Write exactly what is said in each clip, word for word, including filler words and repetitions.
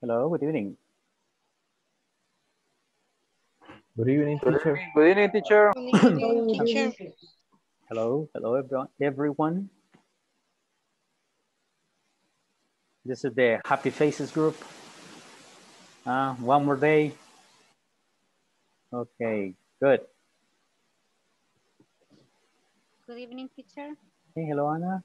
Hello, good evening. Good evening, teacher. Good evening, teacher. Good evening, teacher. Hello, hello, everyone. This is the Happy Faces group. Uh, one more day. Okay, good. Good evening, teacher. Hey, hello, Anna.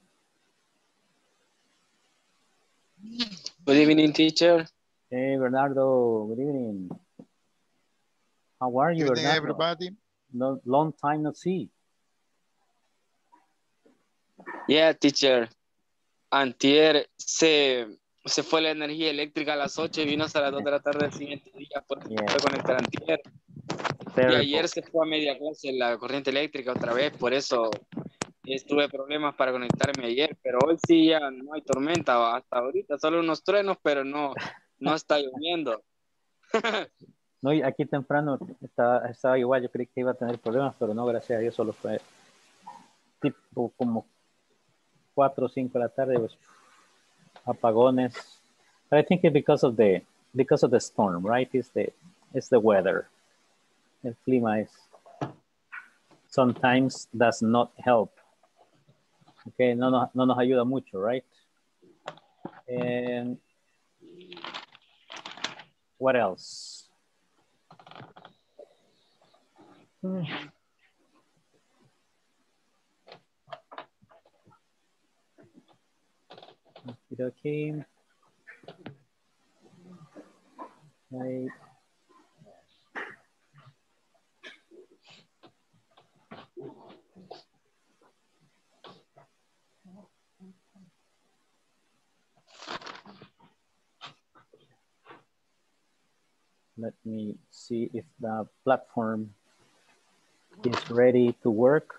Good evening, teacher. Hey, Bernardo, good evening. How are you, good evening, Bernardo? Everybody. No, long time no see. Yeah, teacher. Antier se, se fue la energía eléctrica a las ocho y vino hasta las dos de la tarde del siguiente día porque yeah. fue conectar antier. Terrible. Y ayer se fue a media clase la corriente eléctrica otra vez, por eso tuve problemas para conectarme ayer, pero hoy sí ya no hay tormenta hasta ahorita, solo unos truenos, pero no, no está lloviendo. No, aquí temprano estaba, estaba igual, yo creí que iba a tener problemas, pero no, gracias a Dios, solo fue tipo como cuatro o cinco de la tarde, pues, apagones. But I think it's because of the, because of the storm, right? It's the, it's the weather. El clima es, sometimes does not help. Okay, no, no, no nos ayuda mucho, right? And what else? Hmm. Okay, okay. Let me see if the platform is ready to work.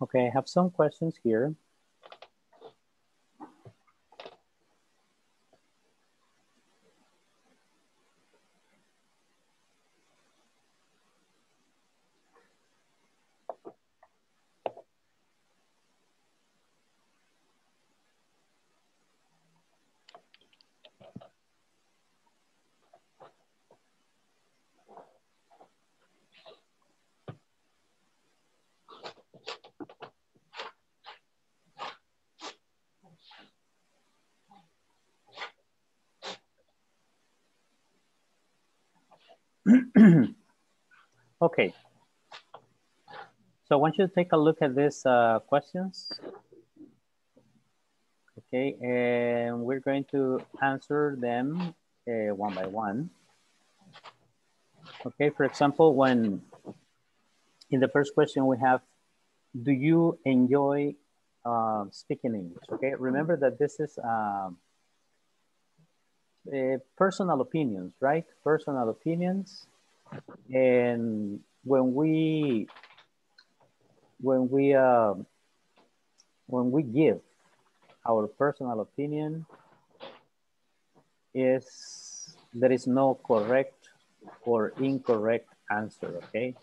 Okay, I have some questions here. Okay, so I want you to take a look at these uh, questions. Okay, and we're going to answer them uh, one by one. Okay, for example, when in the first question we have, do you enjoy uh, speaking English? Okay, remember that this is uh, uh, personal opinions, right? Personal opinions. And when we, when we, uh, when we give our personal opinion, is there is no correct or incorrect answer, okay?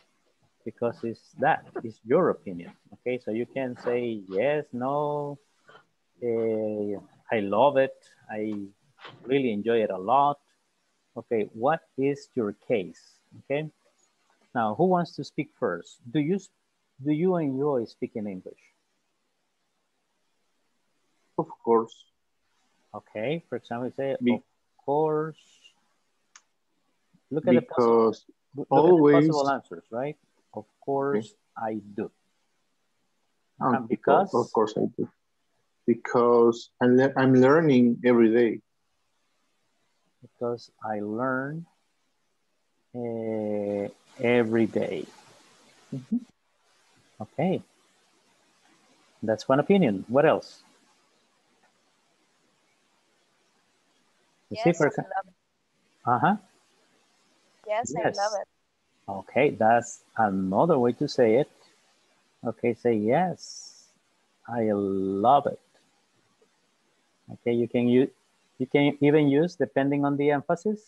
Because it's that, it's your opinion, okay? So you can say yes, no, uh, I love it, I really enjoy it a lot. Okay, what is your case? Okay, now who wants to speak first? Do you do you enjoy speaking English? Of course. Okay, for example, say Be of course. Look at, the possible, look always, at the possible answers, right? Of course, okay. I do. And, and because, because? Of course I do. Because I le I'm learning every day. Because I learn Uh, every day. Mm-hmm. Okay, that's one opinion. What else? Yes, see, for, I love it. Uh huh. Yes, yes, I love it. Okay, that's another way to say it. Okay, say yes, I love it. Okay, you can use, you can even use, depending on the emphasis,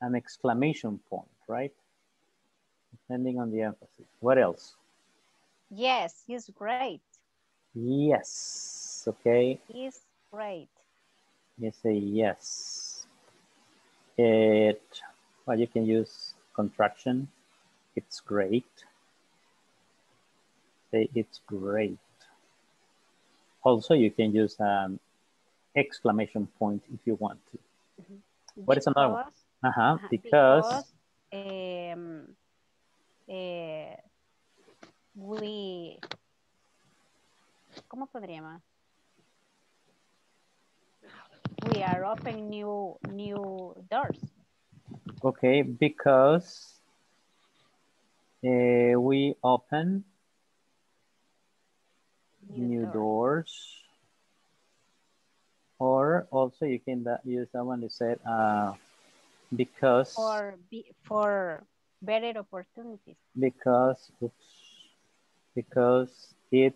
an exclamation point, right? Depending on the emphasis. What else? Yes, he's great. Yes, okay. He's great. You say yes. It, well, you can use contraction. It's great. Say it's great. Also, you can use an exclamation point if you want to. Mm-hmm. What because, is another one? Uh-huh, because... because um, uh, we... ¿Cómo podríamos? We are opening new, new doors. Okay, because uh, we open... New, new doors. doors, or also you can use that one to say uh, because or be, for better opportunities. Because oops, because it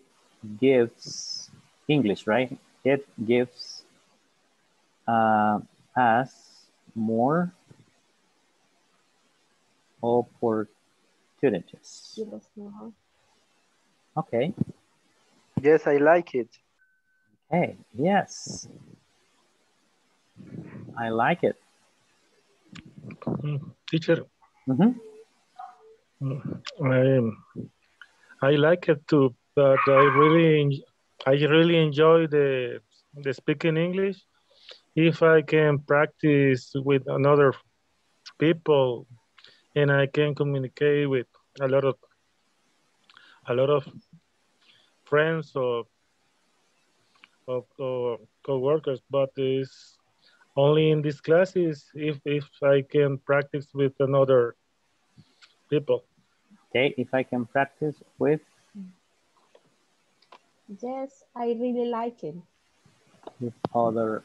gives English, right? It gives uh, us more opportunities. Okay. Yes, I like it. Hey, yes. I like it. Teacher. Mm-hmm. I, I like it too, but I really, I really enjoy the, the speaking English. If I can practice with another people and I can communicate with a lot of, a lot of friends or, or, or co-workers, but it's only in these classes if, if I can practice with another people. Okay, if I can practice with? Yes, I really like it. With other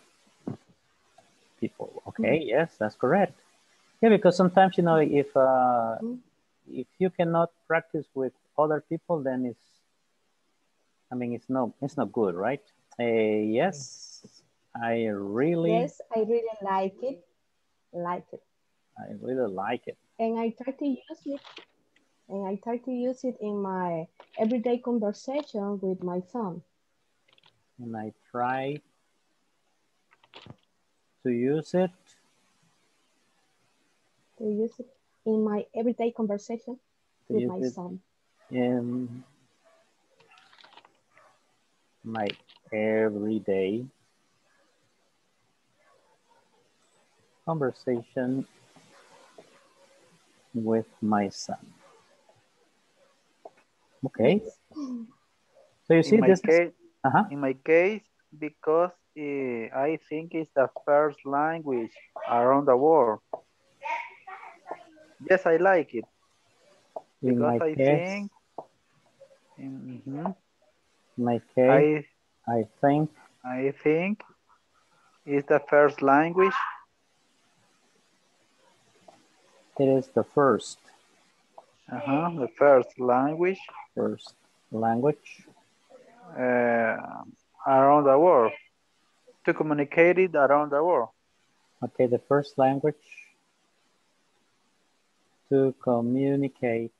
people. Okay, mm-hmm. Yes, that's correct. Yeah, because sometimes, you know, if, uh, mm-hmm. if you cannot practice with other people, then it's I mean, it's no, it's not good, right? Uh, yes, I really. Yes, I really like it. Like it. I really like it. And I try to use it. And I try to use it in my everyday conversation with my son. And I try to use it. To use it in my everyday conversation to with my son. In my everyday conversation with my son. Okay. So you see this case, is, uh-huh. In my case, because uh, I think it's the first language around the world. Yes, I like it. In because I case, think... Mm-hmm. My case, I, I think. I think it's the first language. It is the first. Uh huh. The first language. First language. Uh, around the world, to communicate it around the world. Okay, the first language to communicate.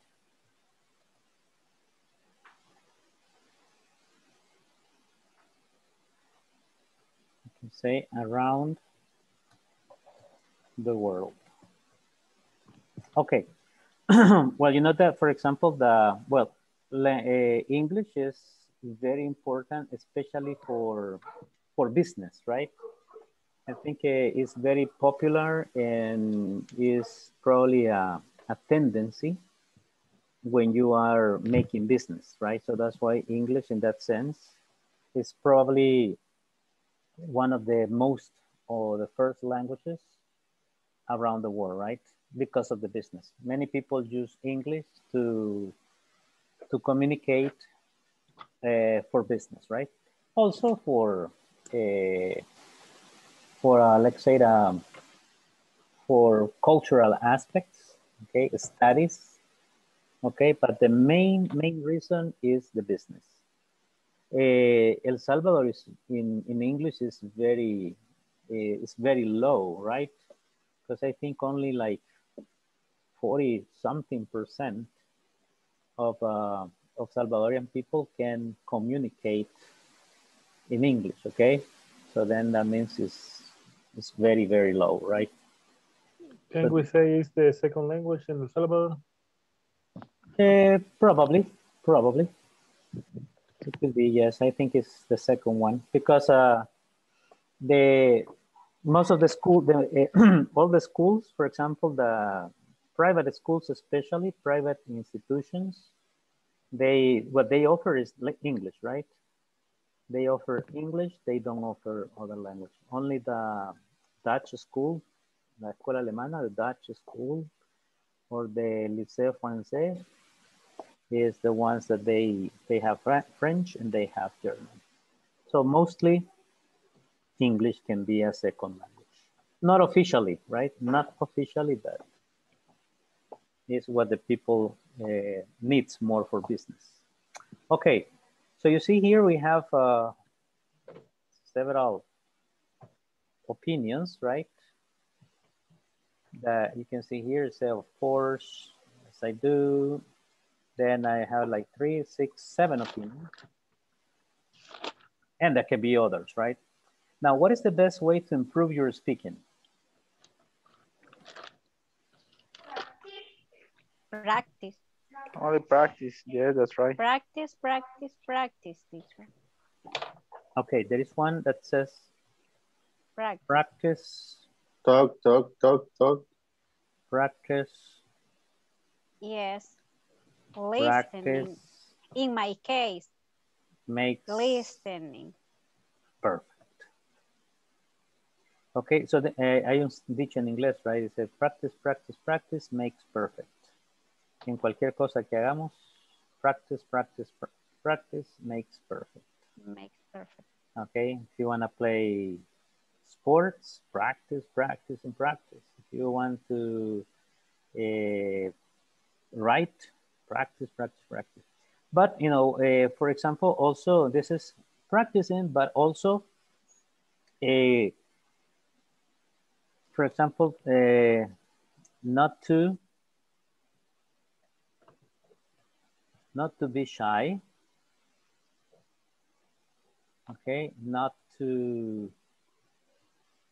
Say around the world. Okay. Well, you know that, for example, the, well, uh, English is very important, especially for, for business, right? I think uh, it's very popular and is probably a, a tendency when you are making business, right? So that's why English in that sense is probably one of the most or the first languages around the world, right? Because of the business. Many people use English to, to communicate uh, for business, right? Also for, uh, for uh, let's say, um, for cultural aspects, okay, studies, okay, but the main, main reason is the business. Uh, El Salvador is in, in English is very, uh, is very low, right? Because I think only like forty something percent of, uh, of Salvadorian people can communicate in English, okay? So then that means it's, it's very, very low, right? Can but, we say it's the second language in El Salvador? Uh, probably, probably. It could be, yes, I think it's the second one because uh, the most of the school, the, uh, all the schools, for example, the private schools, especially private institutions, they what they offer is English, right? They offer English, they don't offer other language. Only the Dutch school, la escuela alemana, the Dutch school, or the lycée français is the ones that they, they have French and they have German. So mostly English can be a second language. Not officially, right? Not officially, but it's what the people uh, needs more for business. Okay. So you see here we have uh, several opinions, right? That you can see here, say of course, yes I do. Then I have like three, six, seven opinions. And there can be others, right? Now, what is the best way to improve your speaking? Practice. Only practice, yeah, that's right. Practice, practice, practice, teacher. Okay, there is one that says practice. Practice. Talk, talk, talk, talk. Practice. Yes. Listening. Practice. In my case. Makes. Listening. Perfect. Okay, so the, uh, hay un dicho en inglés, right? It says practice, practice, practice makes perfect. En cualquier cosa que hagamos, practice, practice, pr practice makes perfect. Makes perfect. Okay, if you want to play sports, practice, practice, and practice. If you want to uh, write, practice, practice, practice. But, you know, uh, for example, also this is practicing, but also, uh, for example, uh, not to Not to be shy, okay? Not to,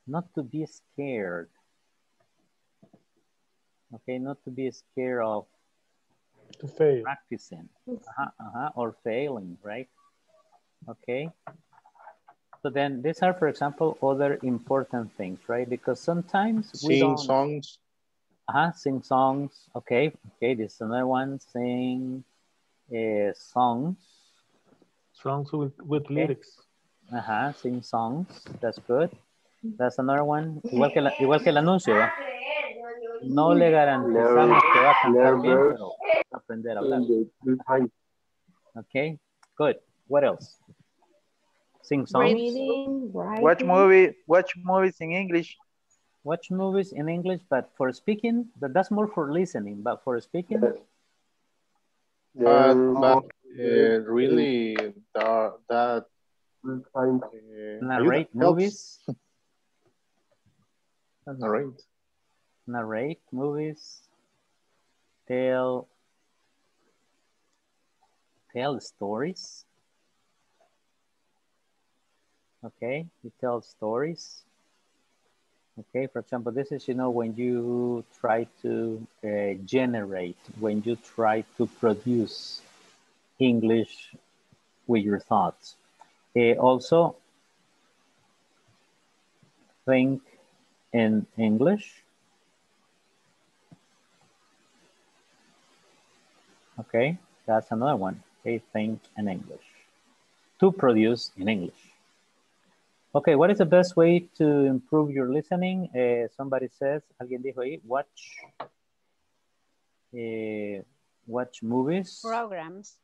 not to be scared, okay? Not to be scared of to fail. Practicing uh-huh, uh-huh, or failing, right? Okay. So then these are, for example, other important things, right? Because sometimes sing we don't- Sing songs. Uh-huh, sing songs, okay. Okay, this is another one, sing. Uh, songs. Songs with, with okay. lyrics. Ajá, sing songs. That's good. That's another one. Igual que, la, igual que el anuncio, ¿verdad? No le garantizamos que va a cantar bien, pero aprender a hablar. Okay, good. What else? Sing songs. Reading, watch, movie, watch movies in English. Watch movies in English, but for speaking, but that's more for listening, but for speaking... But, but uh, really, that, that uh, narrate movies. narrate, narrate movies. Tell, tell stories. Okay, you tell stories. Okay, for example, this is, you know, when you try to uh, generate, when you try to produce English with your thoughts. Uh, also, think in English. Okay, that's another one. Okay, think in English. To produce in English. Okay, what is the best way to improve your listening? Uh, somebody says, alguien dijo ahí, watch, uh, watch movies. Programs.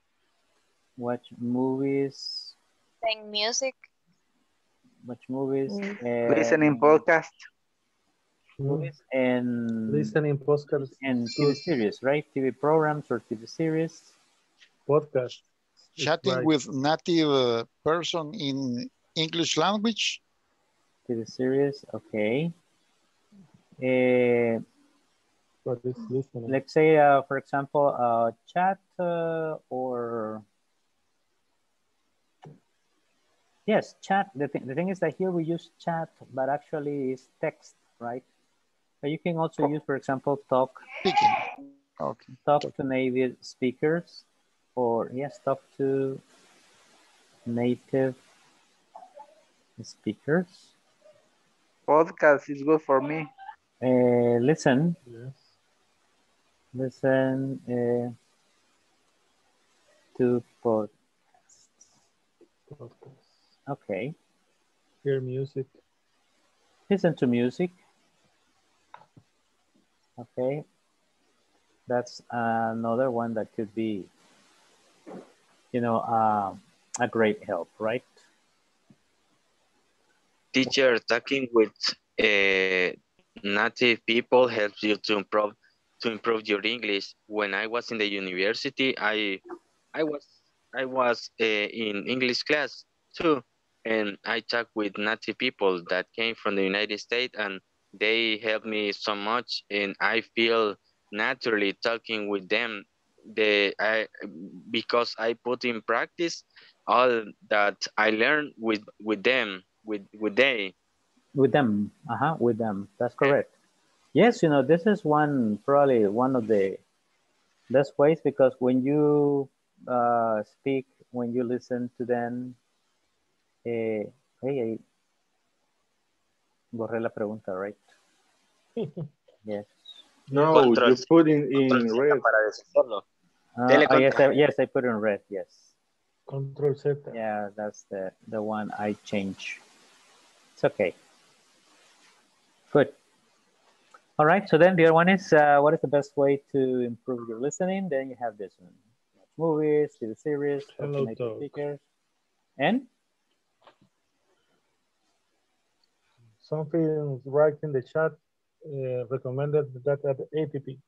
Watch movies. Sing music. Watch movies. Mm. Uh, Listening podcast. movies and listening podcasts and T V series, right? T V programs or T V series, podcasts. Chatting like with native uh, person in English language. T V series, okay. Uh, but it's listening. Let's say, uh, for example, uh, chat uh, or. Yes, chat. The thing, the thing is that here we use chat, but actually it's text, right? But you can also oh. use, for example, talk. Speaking. Okay. Talk okay. to native speakers, or yes, talk to native speakers. Podcast is good for me. Uh, listen. Yes. Listen uh, to pod. Podcast. Okay. Hear music. Listen to music. Okay. That's another one that could be, you know, uh, a great help, right? Teacher, talking with uh, native people helps you to improve to improve your English. When I was in the university, I, I was I was uh, in English class too. And I talked with native people that came from the United States, and they helped me so much. And I feel naturally talking with them, they, I, because I put in practice all that I learned with, with them, with, with they. With them, uh-huh, with them, that's correct. Yes, you know, this is one, probably one of the best ways, because when you uh, speak, when you listen to them, Eh, hey, hey. Borré la pregunta, right? Yes. No, control, you put in, in red. Uh, oh, yes, I, yes, I put in red, yes. Control Z. Yeah, that's the, the one I change. It's okay. Good. All right, so then the other one is, uh, what is the best way to improve your listening? Then you have this one. Movies, T V series, automated speakers. And? Something right in the chat uh, recommended that at A P P.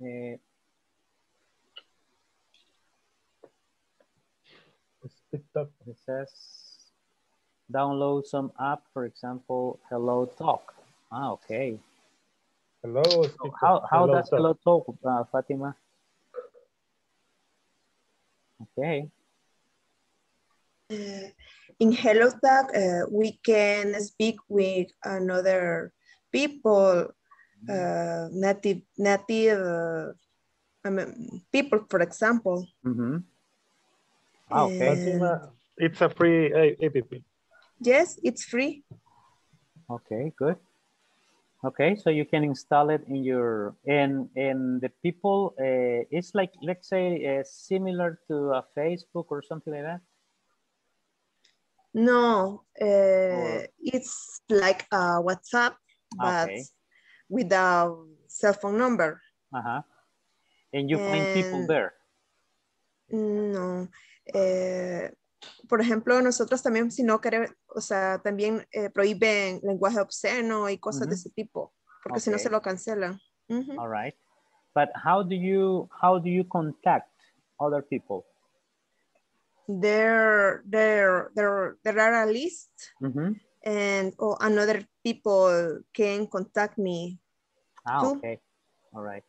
Uh, it says download some app, for example, Hello Talk. Ah, okay. Hello. So how how Hello does Talk. Hello Talk, uh, Fatima? Okay. Uh, In Hello Talk, uh, we can speak with another people, uh, native native uh, I mean, people, for example. Mm-hmm. Oh, okay. It's a free app. Yes, it's free. Okay, good. Okay, so you can install it in your, and and the people, uh, it's like, let's say, uh, similar to a Facebook or something like that. No, uh, oh. it's like a WhatsApp, but okay. without cell phone number. Uh-huh. And you find and, people there. No. Eh, por ejemplo, nosotros también, si no queremos, o sea, también eh, prohíben lenguaje obsceno y cosas mm-hmm. de ese tipo, porque okay. si no se lo cancelan. Mm-hmm. All right. But how do you, how do you contact other people? There, there, there, there are a list, mm-hmm. and oh, another people can contact me. Ah, too. Okay, all right.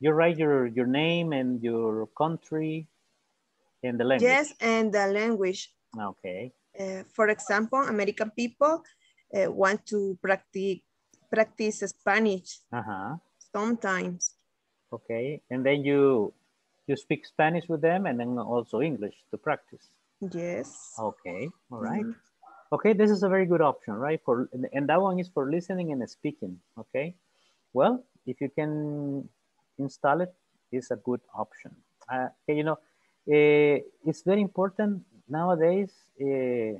You write your your name and your country, and the language. Yes, and the language. Okay. Uh, for example, American people uh, want to practice practice Spanish. Uh-huh. Sometimes. Okay, and then you. You speak Spanish with them and then also English to practice. Yes. Okay. All right. Mm-hmm. Okay. This is a very good option, right? For and that one is for listening and speaking. Okay. Well, if you can install it, it's a good option. Uh, you know, uh, it's very important nowadays uh,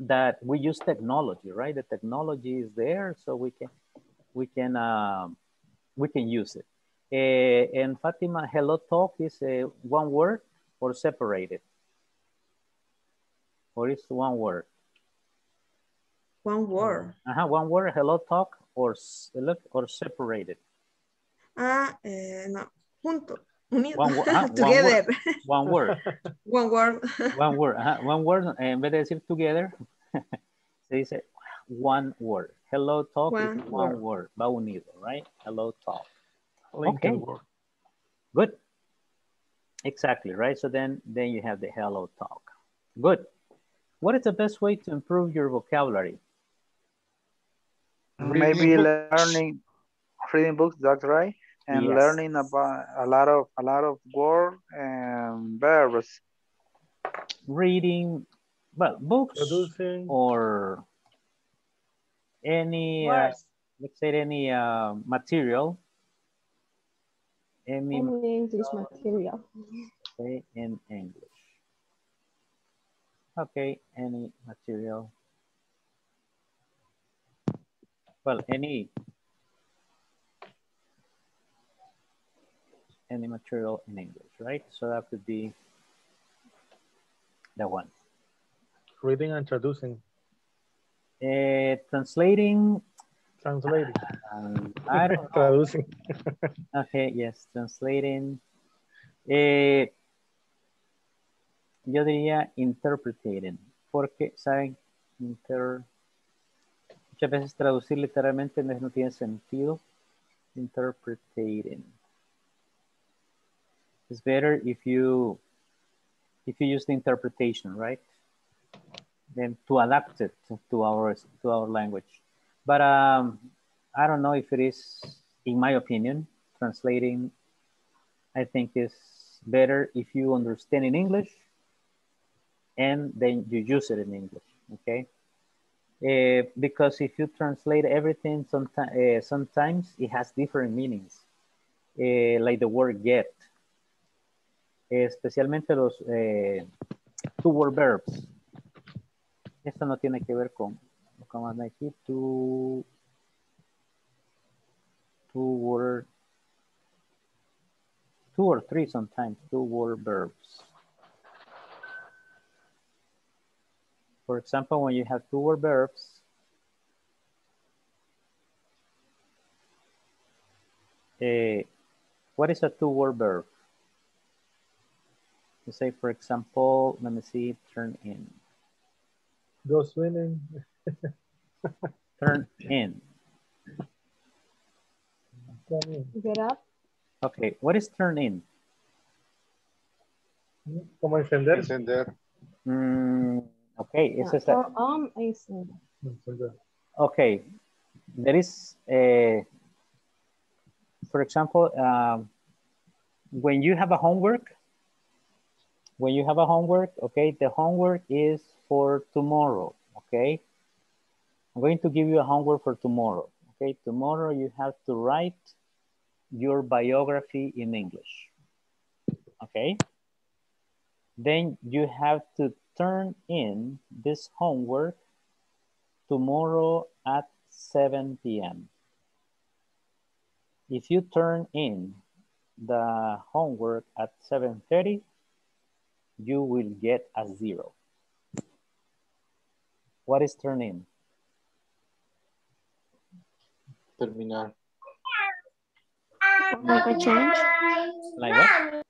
that we use technology, right? The technology is there, so we can we can uh, we can use it. Uh, and Fatima, Hello Talk is uh, one word or separated? Or is one word? One word. Uh-huh, one word, hello talk, or or separated? Ah, uh, eh, no, junto, unido, one word, uh, together. One word. One word. One word, uh-huh, one word, en vez de decir together, se dice one word. Hello talk one is one word. word, va unido, right? Hello talk. Okay, word. Good. Exactly, right? So then, then you have the hello talk. Good. What is the best way to improve your vocabulary? Maybe learning, reading books, that's right. And yes. learning about a lot of, a lot of words and verbs. Reading, well, books Producing. or any, uh, let's say any uh, material. Any, any English material. Okay, in English. Okay, any material. Well, any any material in English, right? So that could be the one. Reading and traducing. Uh, translating. Translating. Um, I don't know. Traducing. Okay, yes, translating. Uh, Yo diría interpreting, porque, ¿saben? Inter... Muchas veces traducir literalmente no, no tiene sentido. Interpreting. It's better if you, if you use the interpretation, right? Then to adapt it to our, to our language. But um, I don't know if it is, in my opinion, translating, I think is better if you understand in English and then you use it in English, okay? Uh, because if you translate everything, sometimes, uh, sometimes it has different meanings, uh, like the word get, eh, especialmente los eh, two-word verbs. Esto no tiene que ver con, como anda aquí, two, two-word, two or three sometimes, two-word verbs. For example, when you have two word verbs, eh, what is a two word verb? You say, for example, let me see, turn in. Go swimming. Turn in. Get up. Okay, what is turn in? Como encender. Encender. Mm. Okay, yeah, it's a, um, okay, there is a, for example, um, when you have a homework, when you have a homework, okay, the homework is for tomorrow, okay? I'm going to give you a homework for tomorrow, okay? Tomorrow you have to write your biography in English, okay? Then you have to turn in this homework tomorrow at seven p m If you turn in the homework at seven thirty, you will get a zero. What is turn in? Terminar. Like a change? Like what?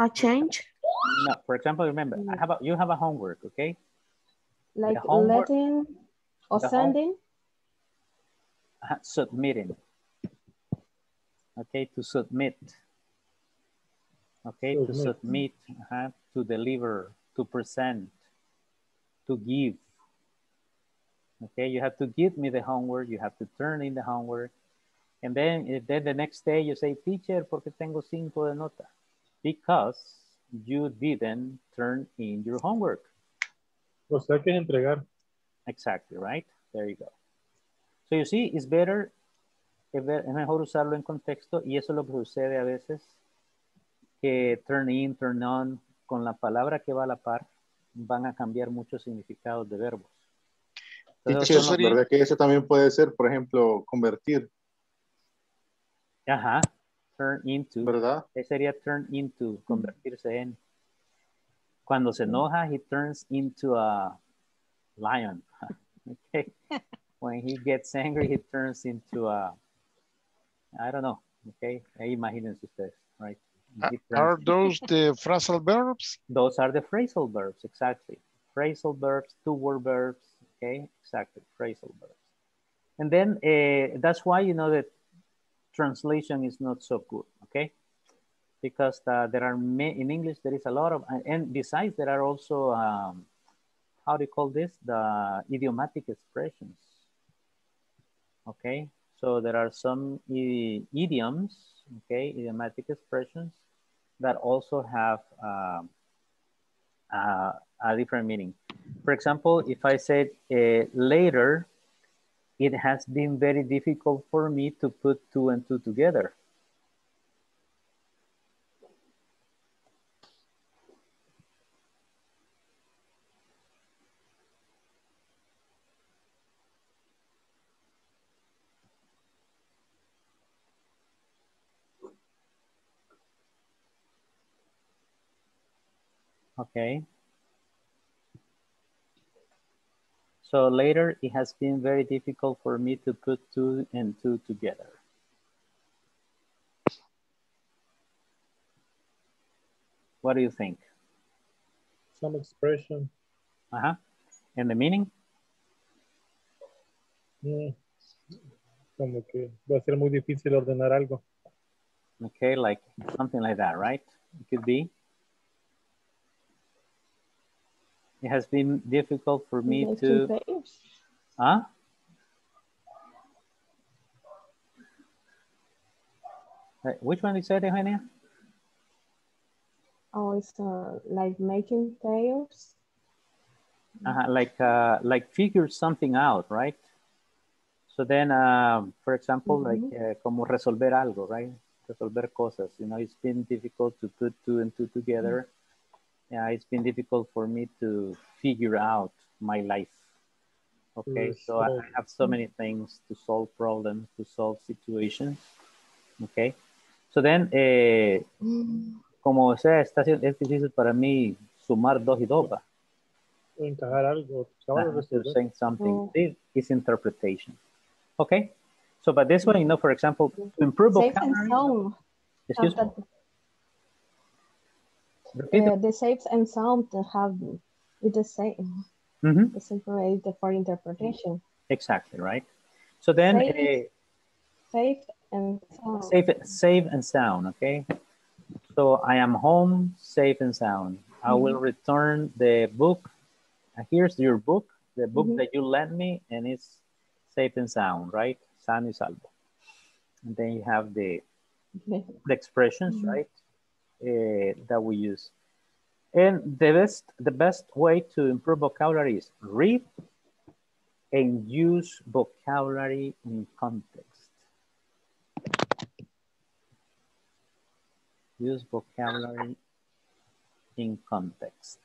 A change? No, for example, remember, I have a, you have a homework, okay? Like homework, letting or sending? Uh, submitting. Okay, to submit. Okay, submit. to submit, uh, to deliver, to present, to give. Okay, you have to give me the homework, you have to turn in the homework. And then, then the next day you say, teacher, porque tengo cinco de nota? Because you didn't turn in your homework. O sea que es entregar. Exactly, right? There you go. So you see, it's better, es mejor usarlo en contexto, y eso es lo que sucede a veces, que turn in, turn on, con la palabra que va a la par, van a cambiar muchos significados de verbos. Entonces, eso sería... ¿Verdad que eso también puede ser, por ejemplo, convertir? Ajá. Turn into, ¿verdad? Ese sería turn into, convertirse en. Cuando se enoja, he turns into a, lion. Okay. When he gets angry, he turns into a, I don't know. Okay. Imagínense ustedes, right? Are those the phrasal verbs? Those are the phrasal verbs, exactly. Phrasal verbs, two-word verbs, okay? Exactly, phrasal verbs. And then uh, that's why, you know, the translation is not so good, okay? Because uh, there are, in English, there is a lot of, and besides, there are also, um, how do you call this? The idiomatic expressions, okay? So there are some idioms, okay, idiomatic expressions that also have uh, uh, a different meaning. For example, if I said uh, later, it has been very difficult for me to put two and two together. Okay. So later, it has been very difficult for me to put two and two together. What do you think? Some expression. Uh-huh. And the meaning? Mm. Como que va a ser muy difícil ordenar algo. Okay, like something like that, right? It could be. It has been difficult for me to, huh? Which one you said, Eugenia? Oh, it's uh, like making tails. Uh-huh, like uh, like figure something out, right? So then, uh, for example, mm-hmm. like uh, como resolver algo, right? Resolver cosas. You know, it's been difficult to put two and two together. Mm-hmm. Yeah, it's been difficult for me to figure out my life. Okay, so I have so many things to solve problems, to solve situations. Okay, so then, eh, como sea, está, es difícil para mí sumar dos y dos. Encajar algo. Saying something. This is interpretation. Okay, so but this one, you know, for example, to improve vocabulary. Excuse me. Uh, the shapes and sound have the same, mm-hmm. the same way for interpretation. Exactly, right? So then... Safe, uh, safe and sound. Safe, safe and sound, okay? So I am home, safe and sound. Mm-hmm. I will return the book. Here's your book, the book mm-hmm. that you lent me, and it's safe and sound, right? Sano y salvo. And then you have the, the expressions, mm-hmm. right? Uh, that we use. And the best the best way to improve vocabulary is read and use vocabulary in context. Use vocabulary in context.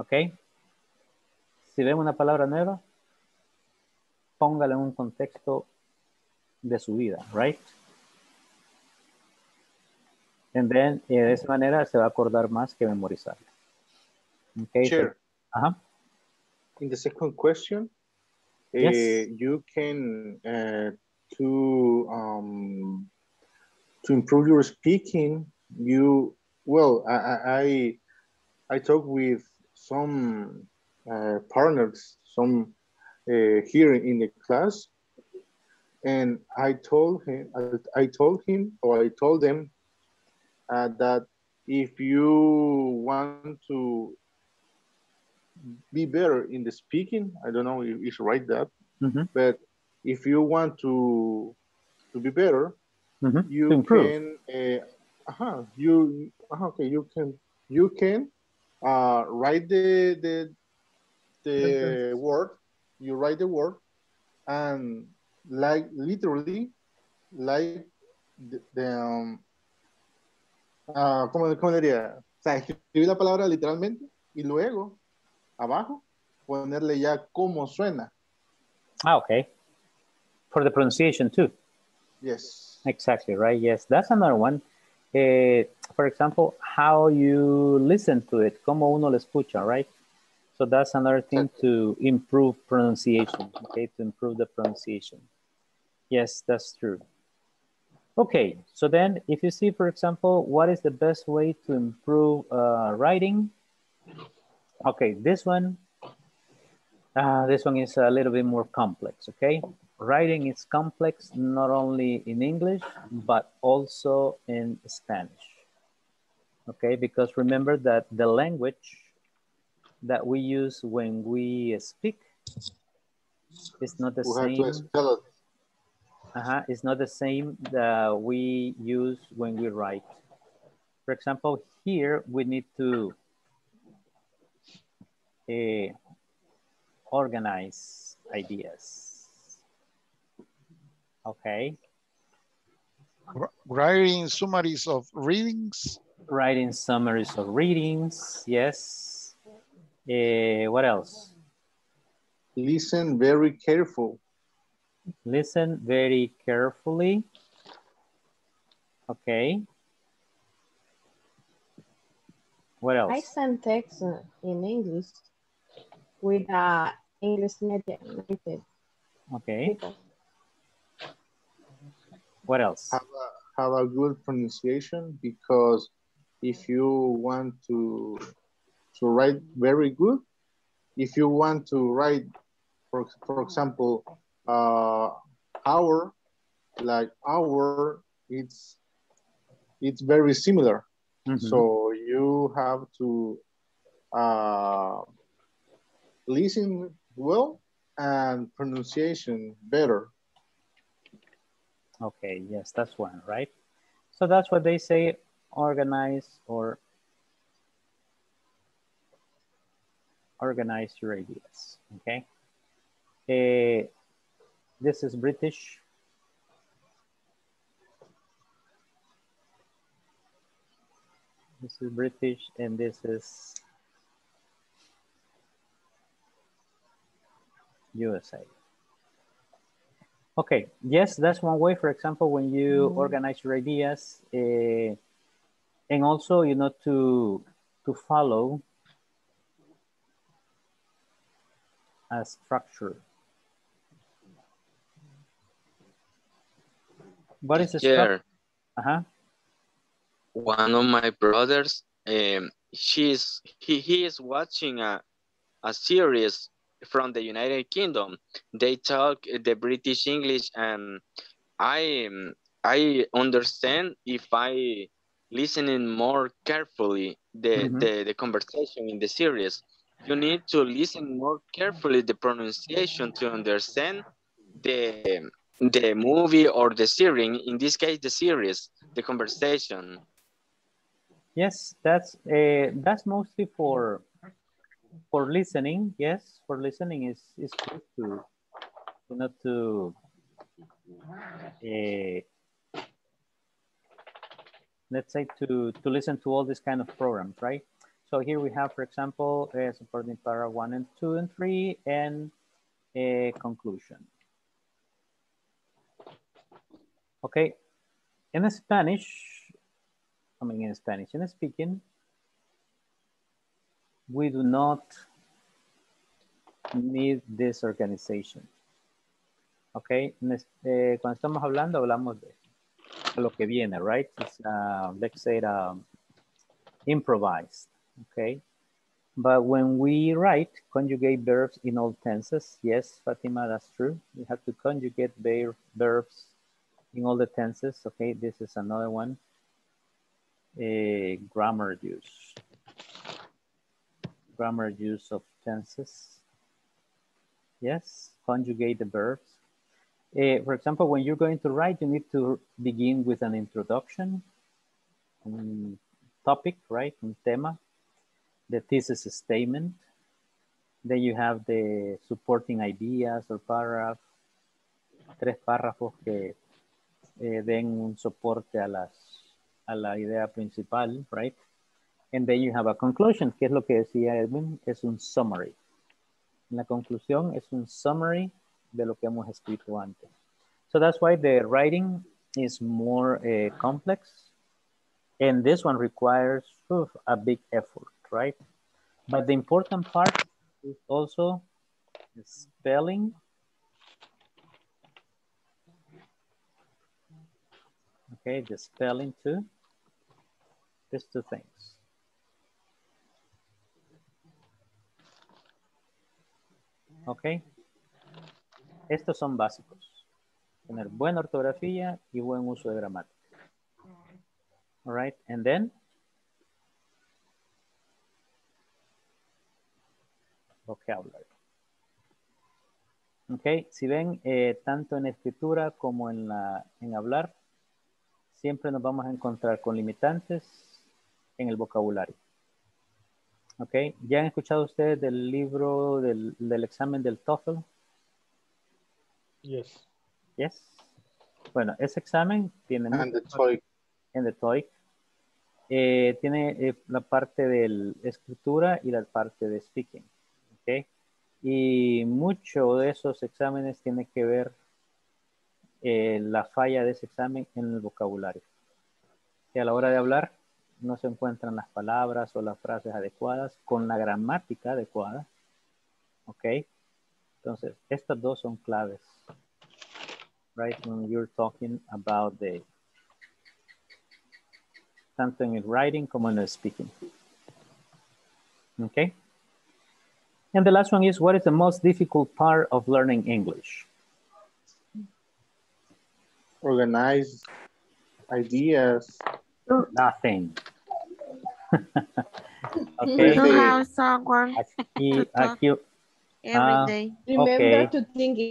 Okay? Si vemos una palabra nueva, póngala en un contexto de su vida, right? And then, eh, de esa manera se va a acordar más que memorizarlo. Okay. Sure. So, uh-huh. In the second question, yes. eh, you can uh, to um, to improve your speaking. You well, I I, I talk with some uh, partners, some uh, here in the class, and I told him, I, I told him, or I told them. Uh, that if you want to be better in the speaking, I don't know if it's right that, mm-hmm. but if you want to to be better, mm-hmm. you improve. Can uh, uh-huh, you uh-huh, okay you can you can uh, write the the the word you write the word and like literally like the, the um, Uh, ¿cómo, ¿Cómo diría? O sea, escribir la palabra literalmente y luego, abajo, ponerle ya cómo suena. Ah, okay. For the pronunciation too. Yes. Exactly, right? Yes, that's another one. eh, for example, how you listen to it, como uno lo escucha, right? So that's another thing to improve pronunciation, okay, to improve the pronunciation. Yes, that's true. Okay, so then if you see, for example, what is the best way to improve uh, writing? Okay, this one, uh, this one is a little bit more complex, okay? Writing is complex, not only in English, but also in Spanish, okay? Because remember that the language that we use when we speak is not the same. We have to spell it. Uh-huh, it's not the same that we use when we write. For example, here we need to uh, organize ideas. Okay. Writing summaries of readings. Writing summaries of readings, yes. Uh, what else? Listen very careful. Listen very carefully. Okay. What else? I send text in English with uh, English native. Okay. What else? Have a, have a good pronunciation, because if you want to to write very good, if you want to write, for, for example, uh hour, like hour, it's it's very similar, mm-hmm. So you have to uh listen well and pronunciation better. Okay, yes, that's one, right? So that's what they say, organize or organize your ideas, okay? Uh, this is British. This is British, and this is U S A. Okay, yes, that's one way, for example, when you mm-hmm. organize your ideas, uh, and also, you know, to, to follow a structure. What is the structure? Uh-huh. One of my brothers, um, she's he, he is watching a, a series from the United Kingdom. They talk the British English, and I I understand if I listening more carefully the, mm-hmm. the, the conversation in the series. You need to listen more carefully the pronunciation to understand the the movie or the series, in this case the series, the conversation. Yes, that's uh, that's mostly for for listening. Yes, for listening is is good to, you know, to uh, let's say to to listen to all these kind of programs, right? So here we have, for example, uh, supporting para one and two and three, and a conclusion. Okay, in Spanish, I mean in Spanish, in speaking, we do not need this organization. Okay, eh, cuando estamos hablando, hablamos de lo que viene, right? It's, uh, let's say, um, improvised, okay? But when we write, conjugate verbs in all tenses. Yes, Fatima, that's true. We have to conjugate ver verbs in all the tenses, okay? This is another one, a grammar use. Grammar use of tenses. Yes, conjugate the verbs. Uh, for example, when you're going to write, you need to begin with an introduction, um, topic, right, un tema, the thesis statement. Then you have the supporting ideas or paragraph, tres párrafos que Eh, then un soporte a, las, a la idea principal, right? And then you have a conclusion, que es lo que decía Edwin, es un summary. La conclusión es un summary de lo que hemos escrito antes. So that's why the writing is more uh, complex, And this one requires oof, a big effort, right? But the important part is also spelling. Okay, the spelling too. These two things. Okay. Estos son básicos. Tener buena ortografía y buen uso de gramática. All right, and then vocabulary. Okay, si ven, eh, tanto en escritura como en, la, en hablar, siempre nos vamos a encontrar con limitantes en el vocabulario. Okay, ¿ya han escuchado ustedes del libro del, del examen del TOEFL? Yes. Yes. Bueno, ese examen tiene... And the TOEIC. En el TOEIC, eh, tiene eh, la parte de escritura y la parte de speaking, ¿ok? Y mucho de esos exámenes tiene que ver eh, la falla de ese examen en el vocabulario. Que a la hora de hablar no se encuentran las palabras o las frases adecuadas con la gramática adecuada, ¿ok? Entonces, estas dos son claves, right? When you're talking about the tanto en el writing como en el speaking. Okay. And the last one is, what is the most difficult part of learning English? Organize ideas. Nothing. Okay. You have someone aquí, aquí, every uh, day. Remember okay. to think in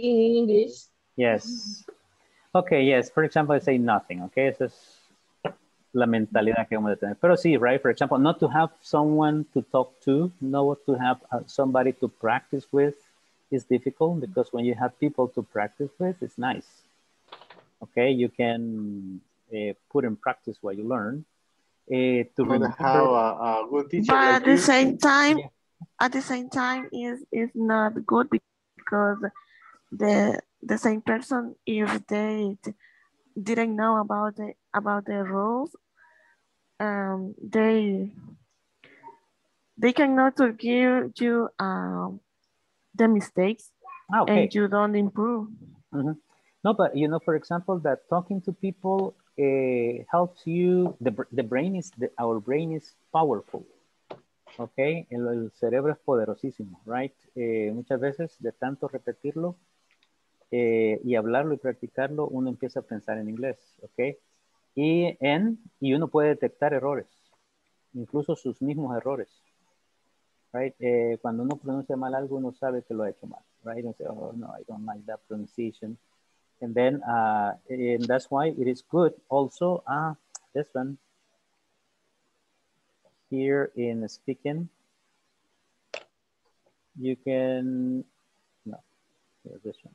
English. Yes. Okay, yes. For example, I say nothing. Okay, it's just la mentalidad que vamos a tener. Pero sí, right? For example, not to have someone to talk to, not to have uh, somebody to practice with is difficult, because when you have people to practice with, it's nice. Okay, you can uh, put in practice what you learn. Uh, to remember, how a, a good teacher. But at the same time, yeah. at the same time, is is not good, because the the same person, if they didn't know about the about the rules, um, they they cannot give you um, the mistakes, ah, okay. and you don't improve. Mm-hmm. No, but you know, for example, that talking to people uh, helps you. The the brain is the, our brain is powerful. Okay, el, el cerebro es poderosísimo, right? Eh, muchas veces de tanto repetirlo eh, y hablarlo y practicarlo, uno empieza a pensar en inglés, okay? Y, en, y uno puede detectar errores, incluso sus mismos errores, right? Eh, cuando uno pronuncia mal algo, uno sabe que lo ha hecho mal, right? And say, oh no, I don't like that pronunciation. And then, uh, and that's why it is good also, ah, this one, here in speaking, you can, no, here, this one.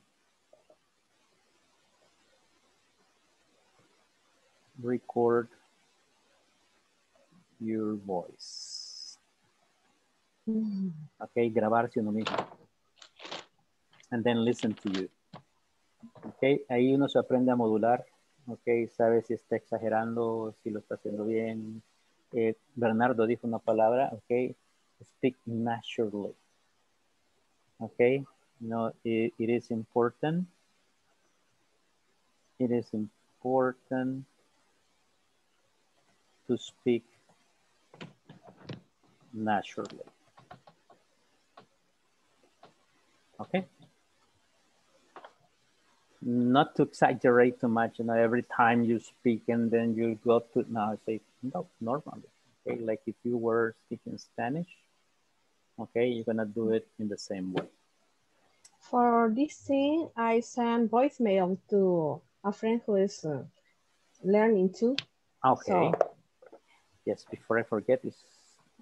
Record your voice. Mm-hmm. Okay, grabarse uno mismo. And then listen to you. Okay, ahí uno se aprende a modular. Okay, sabe si está exagerando, si lo está haciendo bien. Eh, Bernardo dijo una palabra, okay, speak naturally. Okay, no, it, it is important. It is important to speak naturally. Okay? Not to exaggerate too much, you know, every time you speak and then you go to, now say, no, normally, okay? Like if you were speaking Spanish, okay, you're gonna do it in the same way. For this thing, I sent voicemail to a friend who is uh, learning too. Okay. So. Yes, before I forget this,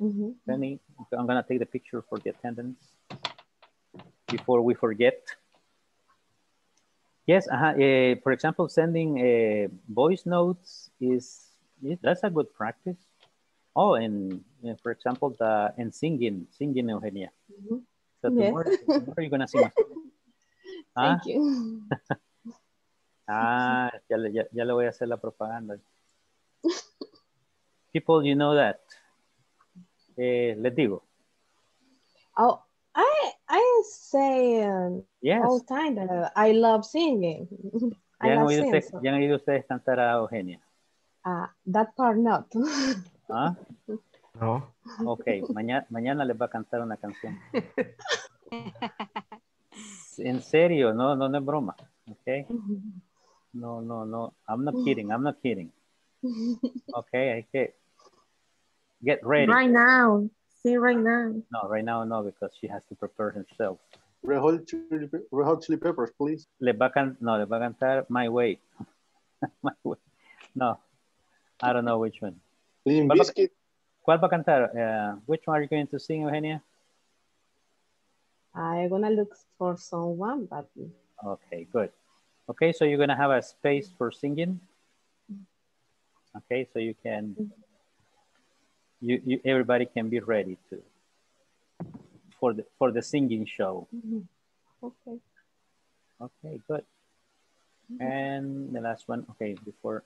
mm-hmm. Penny, I'm gonna take the picture for the attendance before we forget. Yes, uh-huh, uh, for example, sending uh, voice notes is, that's a good practice. Oh, and, and for example, the and singing, singing Eugenia. Mm-hmm. So tomorrow, yes. Tomorrow you're gonna sing. Thank ah? You. ah, ya, ya, ya le voy a hacer la propaganda. people you know that eh, les digo. Oh, I I say um, yes. all the time that uh, I love singing. I love singing. Usted, so. ¿Ya han oído ustedes cantar a Eugenia? Uh, that part not. ¿Ah? No. Okay, mañana, mañana les va a cantar una canción. En serio, no, no, no es broma. Okay? No, no, no. I'm not kidding. I'm not kidding. Okay, I get, get ready. Right now. See, right now. No, right now, no, because she has to prepare herself. Red Hot Chili, Red Hot Chili Peppers, please. Le va a can, no, le va a cantar My Way. My Way. No, I don't know which one. Clean Biscuit. ¿Cuál va a cantar? Uh, which one are you going to sing, Eugenia? I'm gonna look for someone, but... Okay, good. Okay, so you're gonna have a space for singing. Okay, so you can, you, you everybody can be ready to for the for the singing show. Mm-hmm. Okay. Okay, good. Mm-hmm. And the last one. Okay, before.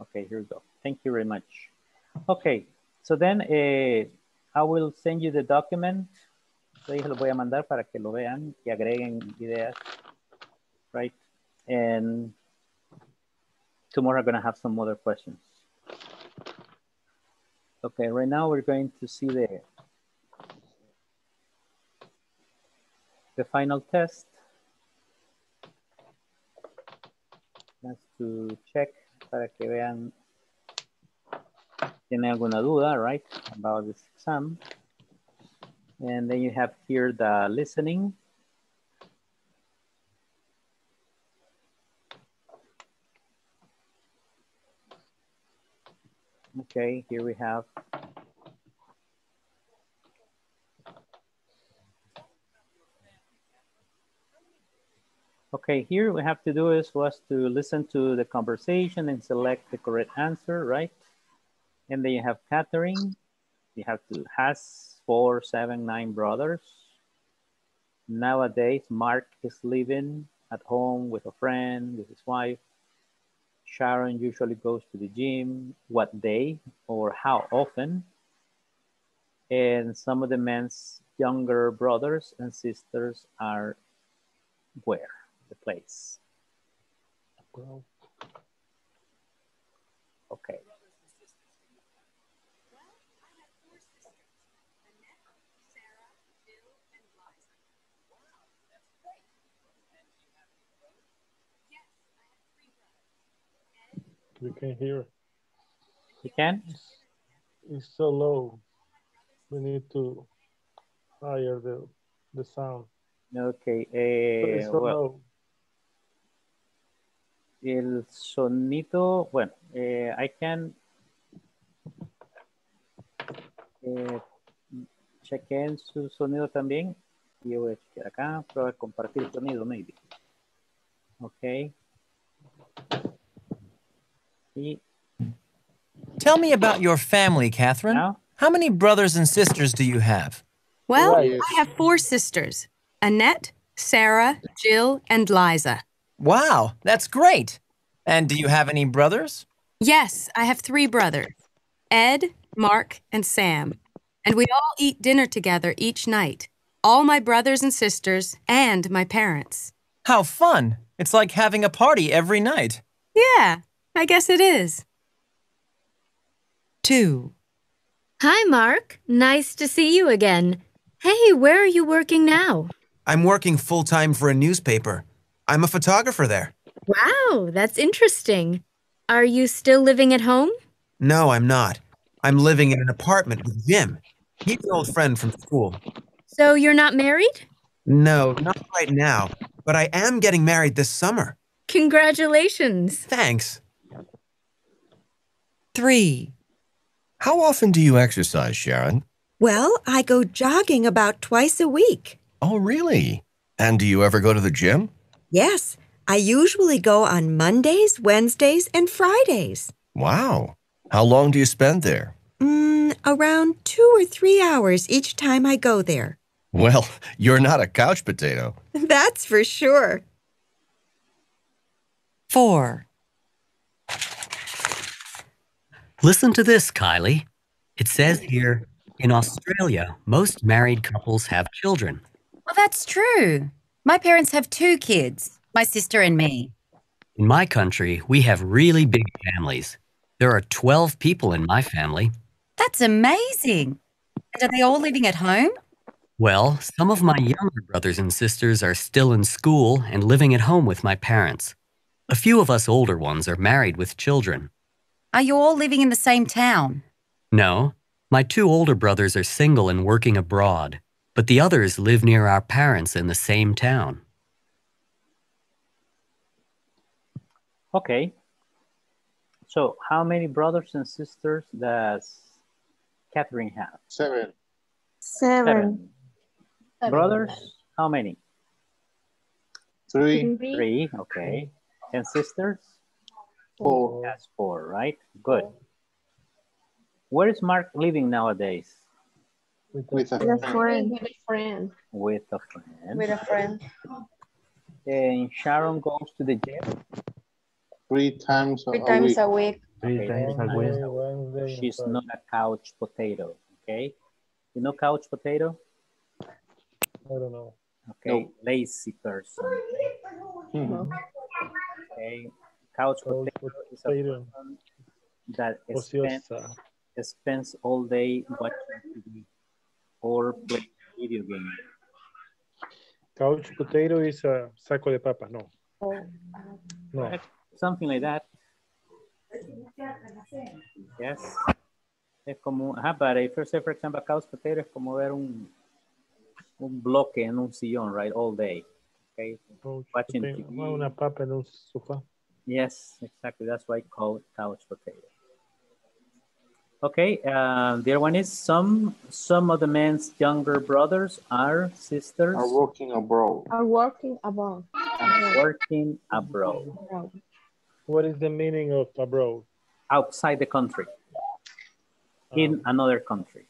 Okay, here we go. Thank you very much. Okay, so then uh, I will send you the document. So yo lo voy a mandar para que lo vean y agreguen ideas, right? And tomorrow I'm going to have some other questions. Okay, right now we're going to see the, the final test. Let's to check para que vean tiene alguna duda, right, about this exam. And then you have here the listening. Okay, here we have okay, here we have to do is was to listen to the conversation and select the correct answer, right? And then you have Catherine. You have to has four, seven, nine brothers. Nowadays, Mark is living at home with a friend, with his wife. Sharon usually goes to the gym. What day or how often? And some of the man's younger brothers and sisters are where? The place. Okay. We can hear. You can? It's, it's so low. We need to higher the, the sound. Okay. Eh, so well, el sonido, bueno, eh, I can eh, chequen su sonido también. Yo voy a chequear acá, probar compartir sonido, maybe. Okay. Tell me about your family, Catherine. No? How many brothers and sisters do you have? Well, right. I have four sisters. Annette, Sarah, Jill, and Liza. Wow, that's great. And do you have any brothers? Yes, I have three brothers. Ed, Mark, and Sam. And we all eat dinner together each night. All my brothers and sisters and my parents. How fun. It's like having a party every night. Yeah. I guess it is. Two. Hi, Mark. Nice to see you again. Hey, where are you working now? I'm working full-time for a newspaper. I'm a photographer there. Wow, that's interesting. Are you still living at home? No, I'm not. I'm living in an apartment with Jim. He's an old friend from school. So you're not married? No, not right now. But I am getting married this summer. Congratulations. Thanks. Three. How often do you exercise, Sharon? Well, I go jogging about twice a week. Oh, really? And do you ever go to the gym? Yes, I usually go on Mondays, Wednesdays, and Fridays. Wow. How long do you spend there? Mm, around two or three hours each time I go there. Well, you're not a couch potato. That's for sure. Four. Listen to this, Kylie. It says here, in Australia, most married couples have children. Well, that's true. My parents have two kids, my sister and me. In my country, we have really big families. There are twelve people in my family. That's amazing. And are they all living at home? Well, some of my younger brothers and sisters are still in school and living at home with my parents. A few of us older ones are married with children. Are you all living in the same town? No. My two older brothers are single and working abroad, but the others live near our parents in the same town. Okay. So how many brothers and sisters does Catherine have? Seven. Seven. Seven. Seven. Brothers, how many? Three. Three. Three, okay. And sisters? Four. That's four, right? Good. Where is Mark living nowadays? With, With a friend. friend. With a friend. With a friend. With a friend. And Sharon goes to the gym? Three times a week. Three times a week. Three times a week. She's not a couch potato, okay? You know couch potato? I don't know. Okay, no. Lazy person. Mm-hmm. Okay, couch, couch potato, potato is a person that spends, spends all day watching T V or playing video games. Couch potato is a saco de papas, no. No. Something like that. Yes. Es como, ah, para if you're, for example, couch potato es como ver un, un bloque en un sillón, right, all day, okay, couch watching potato. T V. Una papa en un sofá. Yes, exactly, that's why it's called couch potato. Okay, uh, the other one is some some of the man's younger brothers are sisters. Are working abroad. Are working abroad. Are working abroad. What is the meaning of abroad? Outside the country. In another country.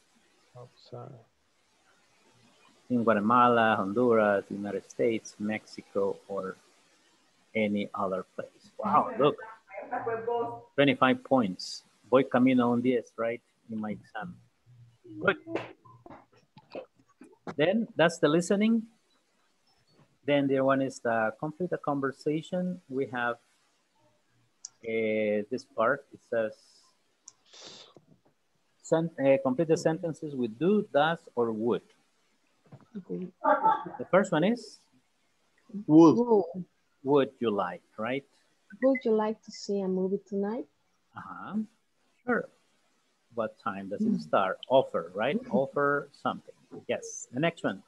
Outside. In Guatemala, Honduras, the United States, Mexico, or any other place. Wow, look. twenty-five points. Voy camino on this, right? In my exam. Good. Then that's the listening. Then the one is the complete the conversation. We have uh, this part. It says, Sent, uh, complete the sentences with do, does, or would. Okay. The first one is? Would. Would. Would you like, right? Would you like to see a movie tonight? Uh-huh. Sure. What time does it start? Offer, right? Offer something. Yes. The next one.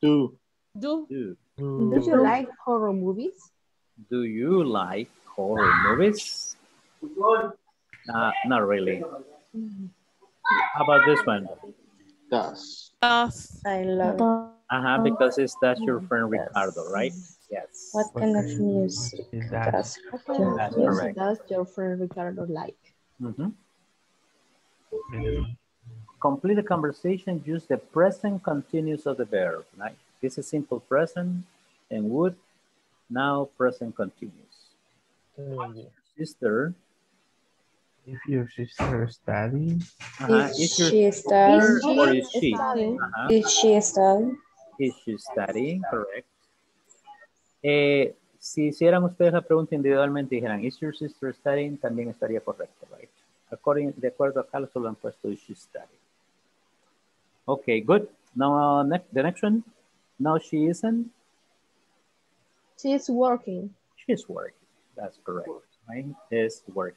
Do. Do. Do, do. do you like horror movies? Do you like horror movies? Uh, not really. How about this one? Does. Does. I love it. Uh-huh, because it's that's your friend Ricardo, right? Yes. What kind of music is that? Does, your, that's music does your friend Ricardo like? Mm-hmm. Mm-hmm. Complete the conversation, use the present continuous of the verb. Right? This is simple present and would, now present continuous. Mm-hmm. Sister. If your sister is studying, uh-huh. is, is she studying, or is she? Studying. Uh-huh. Is she studying? Is she studying? Correct. Eh, si hicieran ustedes la pregunta individualmente, dijeran, is your sister studying? También estaría correcto, right? According, de acuerdo a Carlos, lo han puesto, is she studying? Okay, good. Now, uh, ne the next one. No, she isn't. She is working. She is working. That's correct, right? Is working.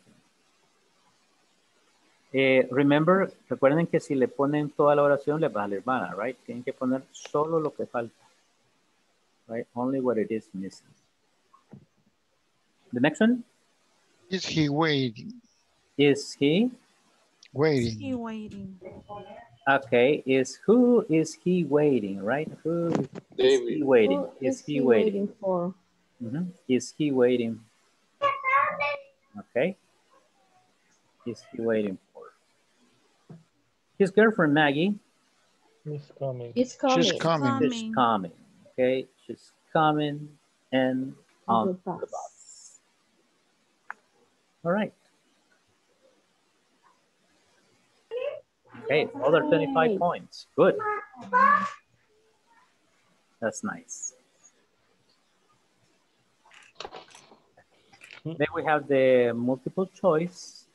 Eh, remember, recuerden que si le ponen toda la oración, les va a la hermana, right? Tienen que poner solo lo que falta. Right? Only what it is missing. The next one? Is he waiting? Is he? Waiting. Is he waiting? Okay, is who is he waiting, right? Who is David. he waiting? Who is, is he, he waiting? waiting for? Mm-hmm. Is he waiting? Okay. Is he waiting for? His girlfriend, Maggie. She's coming. She's coming. She's coming. She's coming. Okay. She's coming and on the bus. The bus. All right. Okay, other twenty-five points. Good. That's nice. Then we have the multiple choice.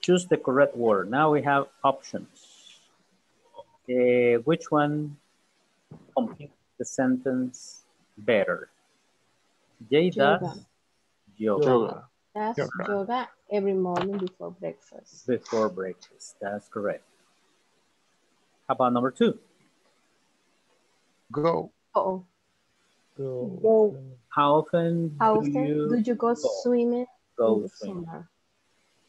Choose the correct word. Now we have options. Uh, which one completes the sentence better? Jay does yoga. Yoga. Does yoga. yoga every morning before breakfast. Before breakfast, that's correct. How about number two? Go. Uh-oh. Go. Go. How often, How often do, you do you go, go swimming? Go swimming. Summer?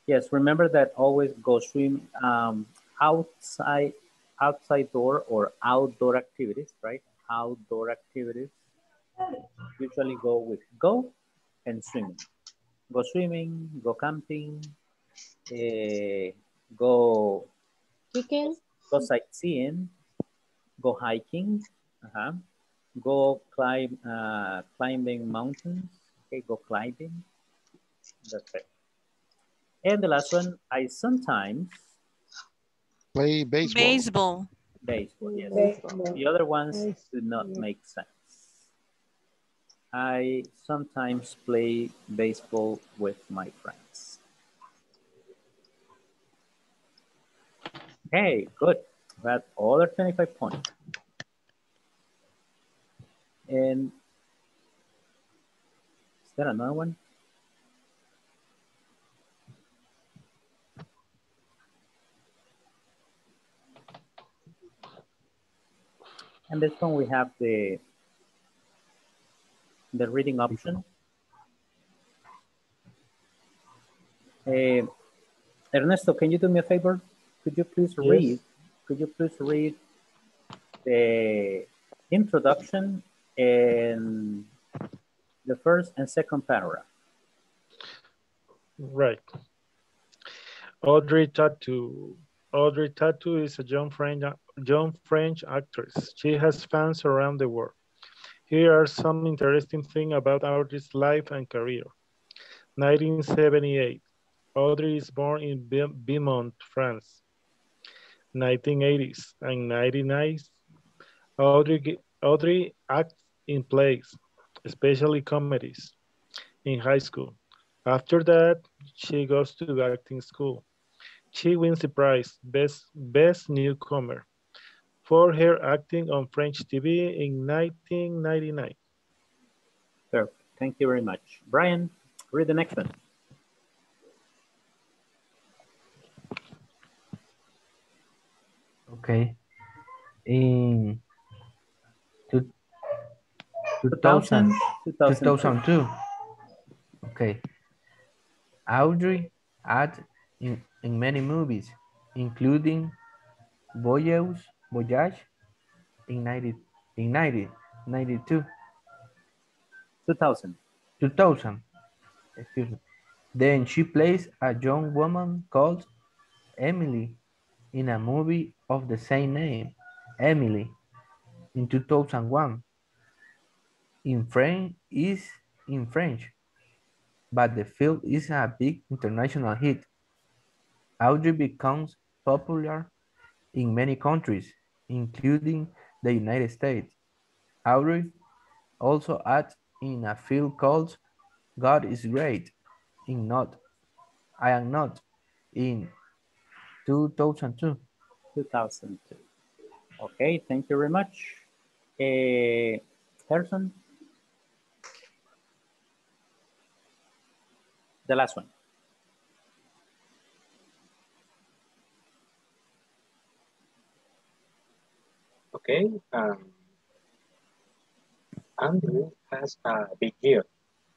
Yes, remember that always go swim um, outside, outside door or outdoor activities, right? Outdoor activities. Usually go with go and swimming. Go swimming, go camping, eh, go, Chicken. go sightseeing, go hiking, uh-huh. go climb, uh, climbing mountains, okay, go climbing, that's it. And the last one, I sometimes play baseball. Baseball, baseball yes. Baseball. The other ones do not make sense. I sometimes play baseball with my friends. Okay, good. That's all our twenty-five points. And is there another one? And this one we have the the reading option. Uh, Ernesto, can you do me a favor? Could you please yes. read? Could you please read the introduction and the first and second paragraph? Right. Audrey Tautou. Audrey Tautou is a young French, young French actress. She has fans around the world. Here are some interesting things about Audrey's life and career. nineteen seventy-eight, Audrey is born in Beaumont, France. nineteen eighties and nineteen nineties, Audrey, Audrey acts in plays, especially comedies, in high school. After that, she goes to acting school. She wins the prize, Best, Best Newcomer, for her acting on French T V in nineteen ninety-nine. Perfect. Thank you very much. Brian, read the next one. Okay. In two thousand, two thousand two. Okay. Audrey acted in, in many movies, including Voyeur, Voyage in ninety, ninety, ninety-two, two thousand, two thousand, excuse me. Then she plays a young woman called Emily in a movie of the same name, Emily, in two thousand one. In French is in French, but the film is a big international hit. Audrey becomes popular in many countries, including the United States. Audrey also acts in a film called God is Great in Not, I Am Not, in two thousand two. two thousand two. Okay, thank you very much. Uh, Harrison? The last one. Okay, um, Andrew has a big year.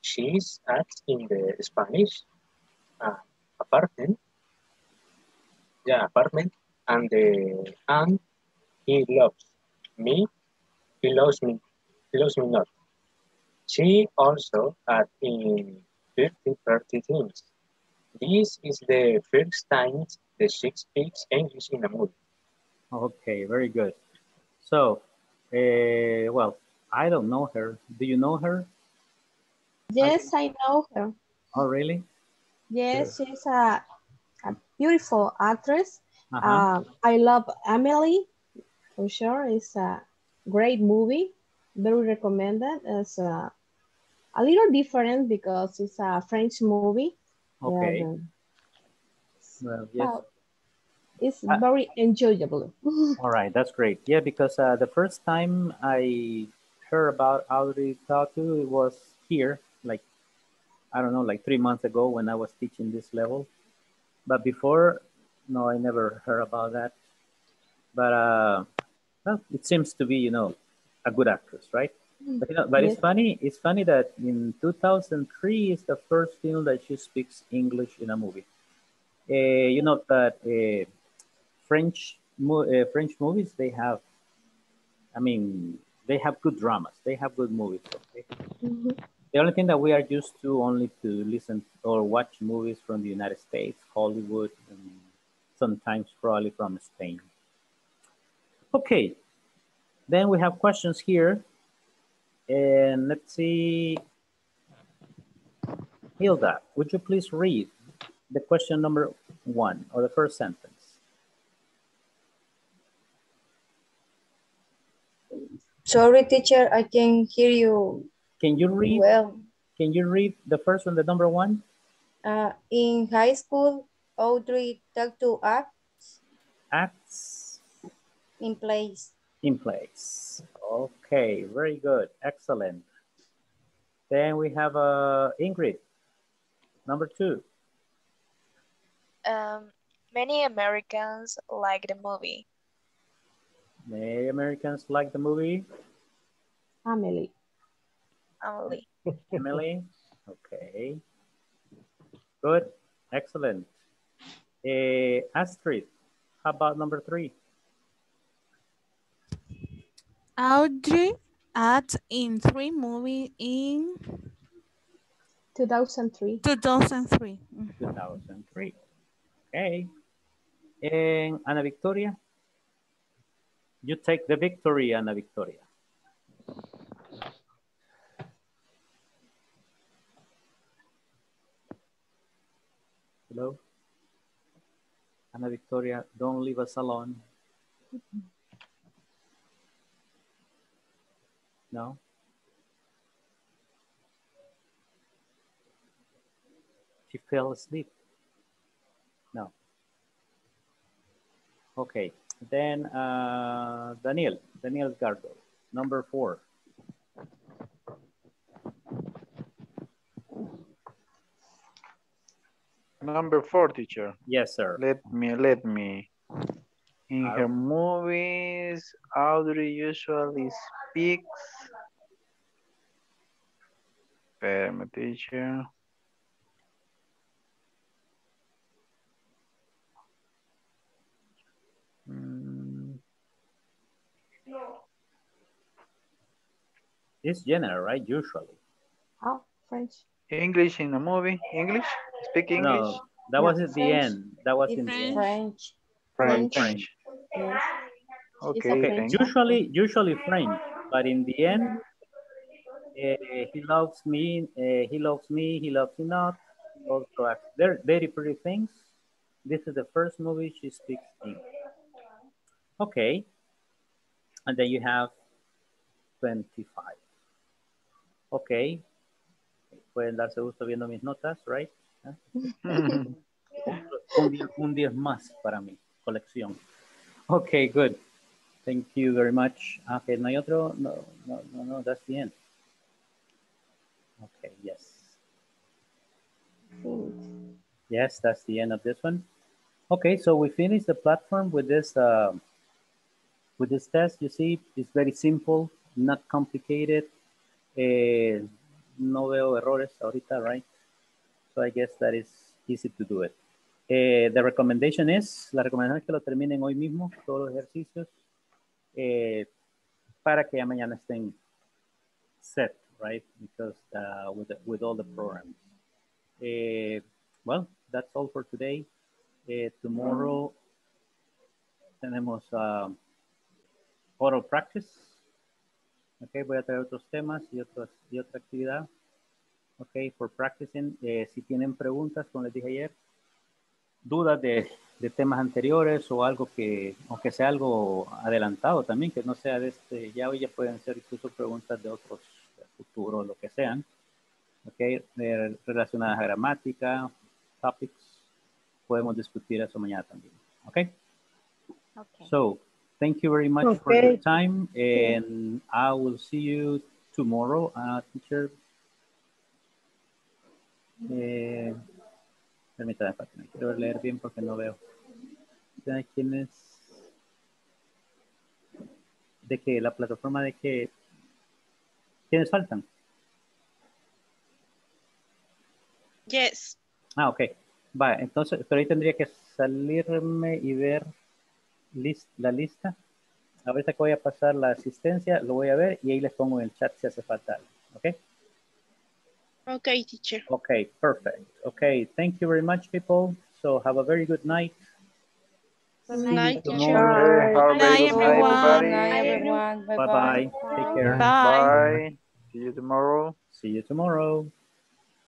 She's acts in the Spanish uh, apartment, yeah, apartment, and the and he loves me, he loves me, he loves me not. She also acts in thirty, thirty Things. This is the first time that she speaks English in a movie. Okay, very good. So, uh, well, I don't know her. Do you know her? Yes, I know her. Oh, really? Yes, yeah. She's a, a beautiful actress. Uh-huh. uh, I love Amelie. For sure, it's a great movie. Very recommended. It's a, a little different because it's a French movie. Okay. Yeah, well, yes. Uh, it's uh, very enjoyable. All right, that's great. Yeah, because uh, the first time I heard about Audrey Tautou, it was here, like, I don't know, like three months ago when I was teaching this level. But before, no, I never heard about that. But uh, well, it seems to be, you know, a good actress, right? But, you know, but yes. It's funny. It's funny that in two thousand three is the first film that she speaks English in a movie. Uh, you know that uh, French mo uh, French movies, they have, I mean, they have good dramas. They have good movies. Okay? Mm-hmm. The only thing that we are used to only to listen or watch movies from the United States, Hollywood, and sometimes probably from Spain. Okay, then we have questions here. And let's see, Hilda, would you please read the question number one or the first sentence? Sorry, teacher, I can't hear you. Can you read? Well, can you read the first one, the number one? Uh, in high school, Audrey Tautou acts. Acts. In place. In place. Okay, very good, excellent. Then we have uh, Ingrid, number two. Um, many Americans like the movie. Many Americans like the movie. Amelie. Amelie. Amelie, okay. Good, excellent. Uh, Astrid, how about number three? Audrey acted in three movies in two thousand three. two thousand three. two thousand three. Okay. And Ana Victoria, you take the victory, Ana Victoria. Hello, Ana Victoria. Don't leave us alone. No? She fell asleep. No. Okay. Then uh, Daniel, Daniel Gardo, number four. Number four, teacher. Yes, sir. Let me, let me. In her movies, Audrey usually speaks. Permutation. Mm. It's general, right? Usually. Oh, French. English in a movie. English. Speak English. No, that was at the end. That was in the end. French. French. French. Yeah. Okay. Okay. Usually, usually French, but in the end, uh, he loves me. Uh, he loves me. He loves me not. Also, they're very pretty things. This is the first movie she speaks in. Okay. And then you have twenty-five. Okay. Pueden darse gusto viendo mis notas, right? Un diez más para mi colección. Okay, good. Thank you very much. Okay, ¿no hay otro? No, no, no, no, that's the end. Okay, yes. Yes, that's the end of this one. Okay, so we finished the platform with this, uh, with this test. You see, it's very simple, not complicated. Uh, no veo errores ahorita, right? So I guess that is easy to do it. Eh, the recommendation is, la recomendación es que lo terminen hoy mismo, todos los ejercicios, eh, para que ya mañana estén set, right? Because uh, with, the, with all the programs. Eh, well, that's all for today. Eh, tomorrow tenemos uh, oral practice. Okay, voy a traer otros temas y, otros, y otra actividad. okay, for practicing. Eh, si tienen preguntas, como les dije ayer, dudas de, de temas anteriores o algo que, aunque sea algo adelantado también, que no sea de este, ya hoy ya pueden ser incluso preguntas de otros futuros, lo que sean, okay, eh, relacionadas a gramática, topics, podemos discutir eso mañana también, okay? Okay. So, thank you very much okay. for your time, and yeah. I will see you tomorrow, uh, teacher. Eh, permítame, Fátima, quiero leer bien porque no veo. ¿De quién es? ¿De qué? ¿La plataforma de qué? ¿Quiénes faltan? Yes. Ah, ok. Va, entonces, pero ahí tendría que salirme y ver list, la lista. Ahorita que voy a pasar la asistencia, lo voy a ver y ahí les pongo en el chat si hace falta algo, ¿ok? Okay, teacher. Okay, perfect. Okay, thank you very much, people. So have a very good night. Good night, teacher. Good night, everyone. Good night, everyone. Bye-bye. Take care. Bye. Bye. See you tomorrow. See you tomorrow.